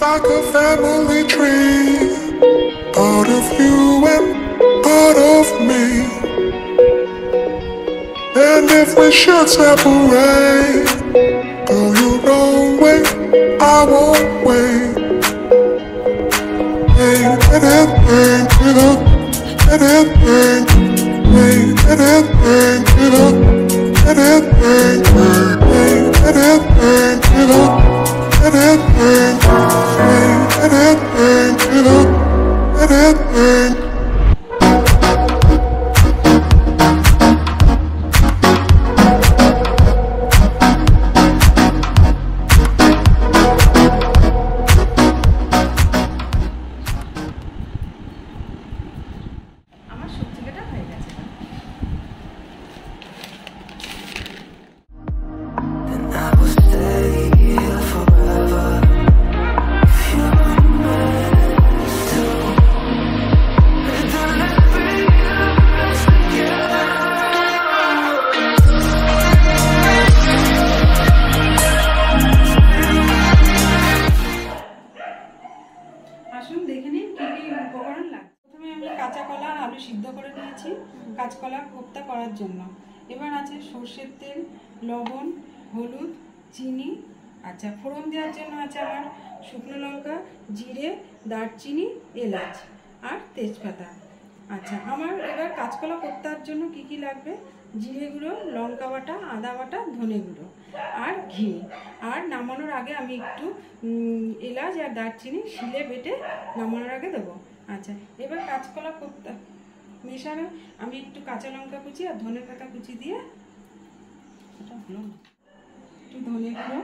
It's like a family tree, part of you and part of me. And if we should separate, go your own way, I won't wait. সিদ্ধ করে নিয়েছি কাঁচকলা কোপ্তা করার জন্য। এবার আছে সরষের তেল, লবণ, হলুদ, চিনি। আচ্ছা, ফোড়ন দেওয়ার জন্য আছে আমার শুকনো লঙ্কা, জিরে, দারচিনি, এলাচ আর তেজপাতা। আচ্ছা, আমার এবার কাঁচকলা কোপ্তার জন্য কি কি লাগবে? জিরে গুঁড়ো, লঙ্কা বাটা, আদা বাটা, ধনে গুঁড়ো আর ঘি। আর নামানোর আগে আমি একটু এলাচ আর দারচিনি শিলে বেটে নামানোর আগে দেবো। আচ্ছা, এবার কাঁচকলা কোপ্তা মেশানো আমি একটু কাঁচা লঙ্কা কুচি আর ধনে পাতা কুচি দিয়ে একটু ধনে গুঁড়ো,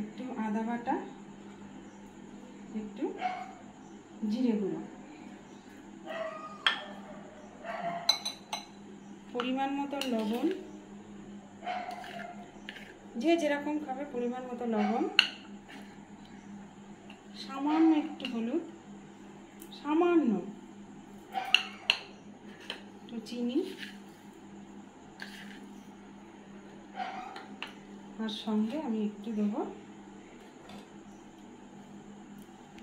একটু আদা বাটা, একটু জিরে গুঁড়ো, পরিমাণ মতো লবণ, যে যেরকম খাবে পরিমাণ মতো লবণ, সামান্য একটু হলুদ, সামান্য একটু চিনি আর সঙ্গে আমি একটু দেবো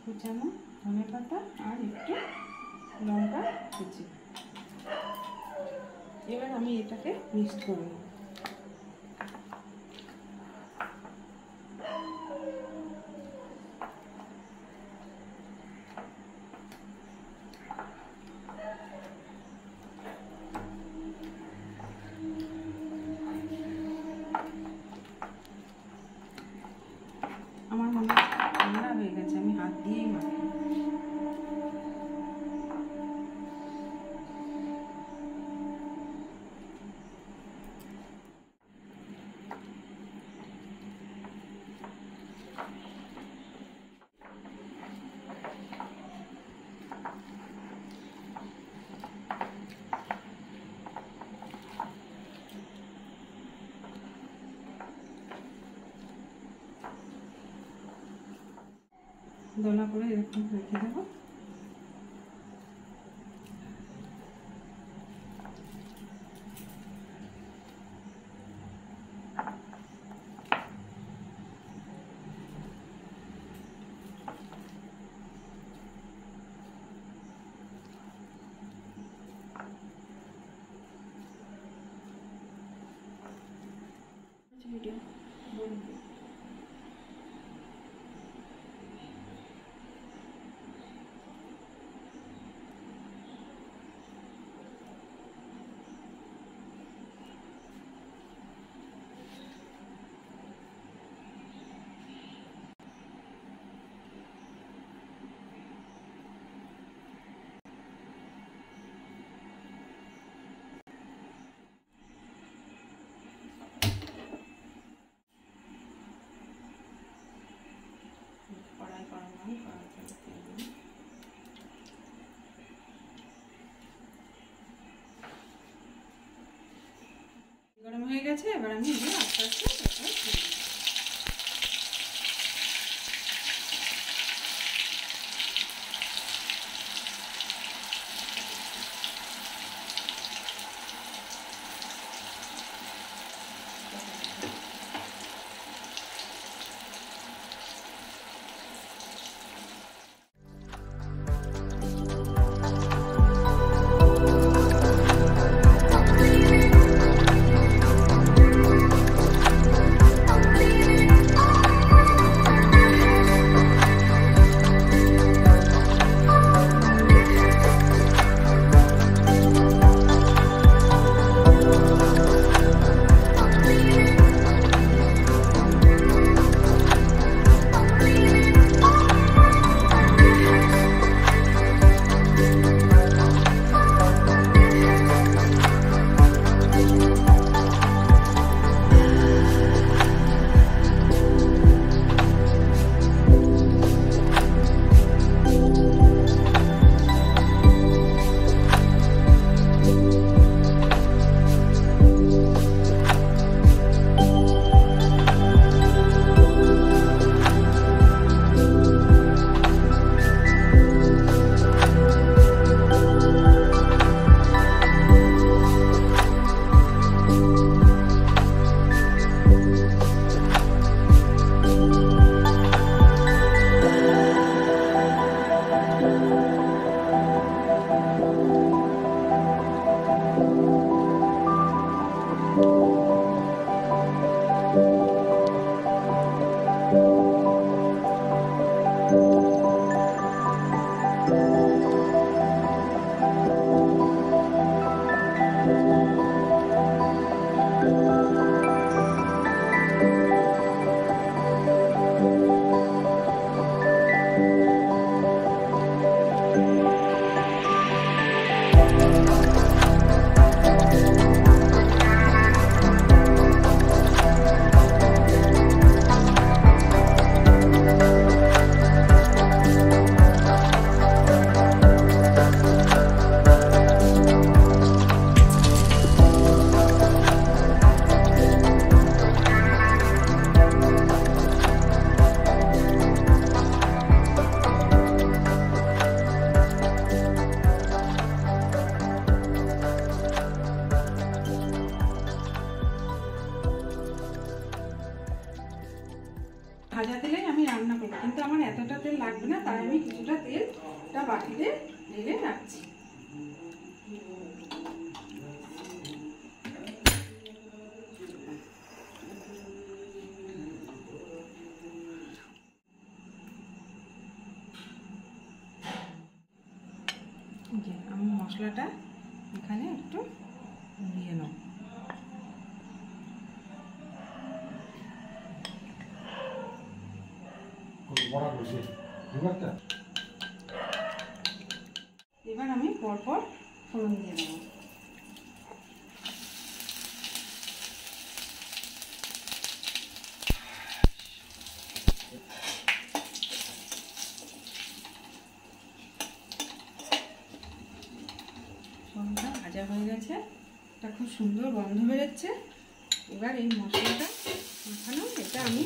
কুচানো ধনে পাতা আর একটু লঙ্কা কুচি। এবার আমি এটাকে মিক্স করব। আমার মনে ঠান্ডা হয়ে গেছে, আমি হাত দিয়েই মাখি। দোলা করে এরকম রেখে দেব। গরম হয়ে গেছে, এবার আমি আস্তে আস্তে ভাজা তেলে আমি রান্না করব, কিন্তু আমার এতটা তেল লাগবে না, তাই আমি কিছুটা তেলটা বাটিতে ঢেলে রাখছি। আমি মশলাটা এখানে একটু নিয়ে নেব। এবার আমি পরপর ফোড়ন দিয়ে দেব। ফোড়নটা ভাজা হয়ে গেছে, এটা খুব সুন্দর গন্ধ বেরোচ্ছে। এবার এই মশলাটা মাখানো, এটা আমি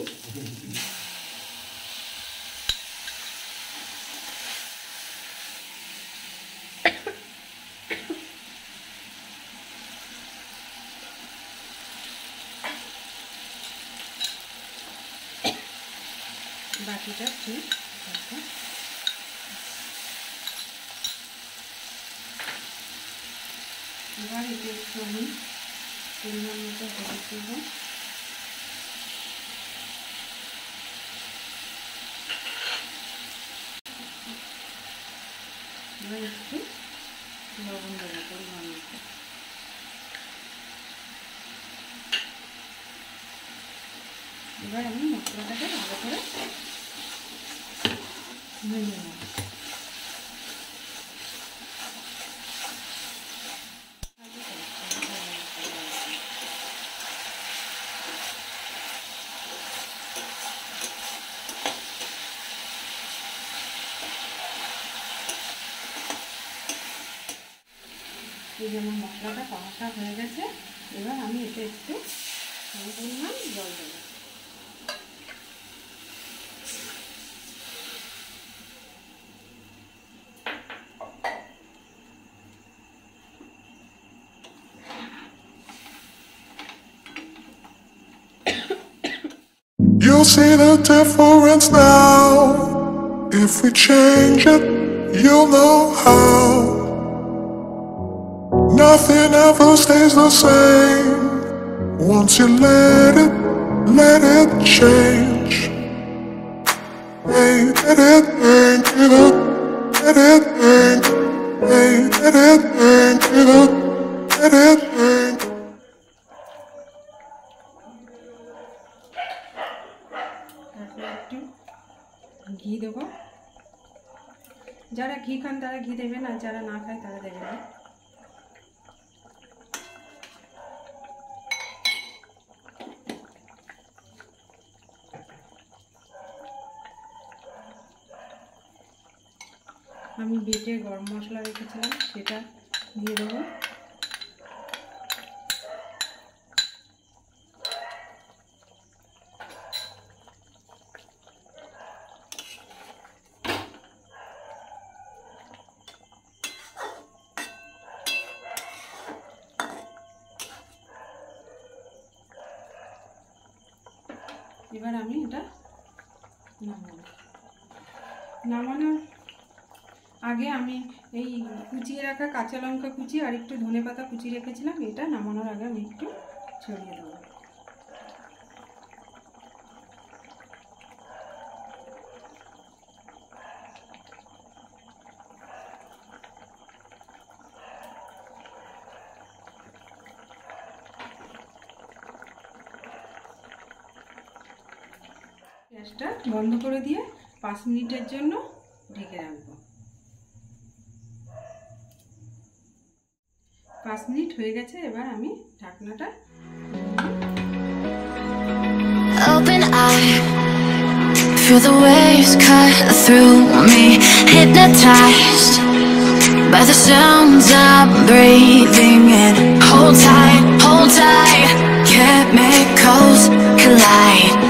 বাকিটা ঠিক আছে। এবার এটি একটু আমি পরিমাণ মতো করে দেব। এবার একটু লবণ দেবো পরিমাণ মতো। এবার আমি মশলাটাকে ভালো করে ভেজে নেব। এই যে আমার মশলাটা কষা হয়ে গেছে, এবার আমি এটা একটু পরিমাণ জল দেবো। You'll see the difference now. If we change it, you'll know how. Nothing ever stays the same. Once you let it change. Hey, let it change, hey, let it change. ঘি দেব, যারা ঘি খান তারা ঘি দেবেন, আর যারা না খায় তারা দেবেন না। আমি বেটে গরম মশলা রেখেছিলাম, সেটা দিয়ে দেবো। এবার আমি এটা নামাবো। নামানোর আগে আমি এই কুচিয়ে রাখা কাঁচা লঙ্কা কুচি আর একটু ধনে পাতা কুচি রেখেছিলাম, এটা নামানোর আগে আমি একটু ছড়িয়ে দেবো। গ্যাসটা বন্ধ করে দিয়ে 5 মিনিটের জন্য ঢেকে রাখবো। 5 মিনিট হয়ে গেছে। এবার আমি ঢাকনাটা Open eye, feel the waves cut through me, hypnotized by the sounds I'm breathing in. Hold tight, chemicals collide.